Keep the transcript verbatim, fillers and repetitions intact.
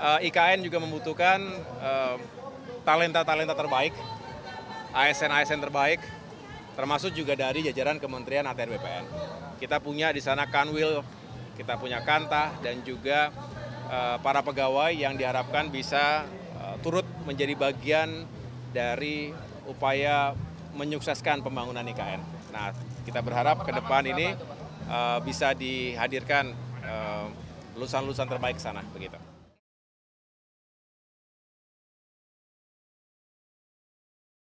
uh, I K N juga membutuhkan talenta-talenta uh, terbaik, A S N-A S N terbaik, termasuk juga dari jajaran Kementerian A T R B P N. Kita punya di sana Kanwil, kita punya Kantah, dan juga uh, para pegawai yang diharapkan bisa uh, turut menjadi bagian dari upaya menyukseskan pembangunan I K N. Nah, kita berharap ke depan ini uh, bisa dihadirkan lulusan-lulusan uh, terbaik ke sana, begitu.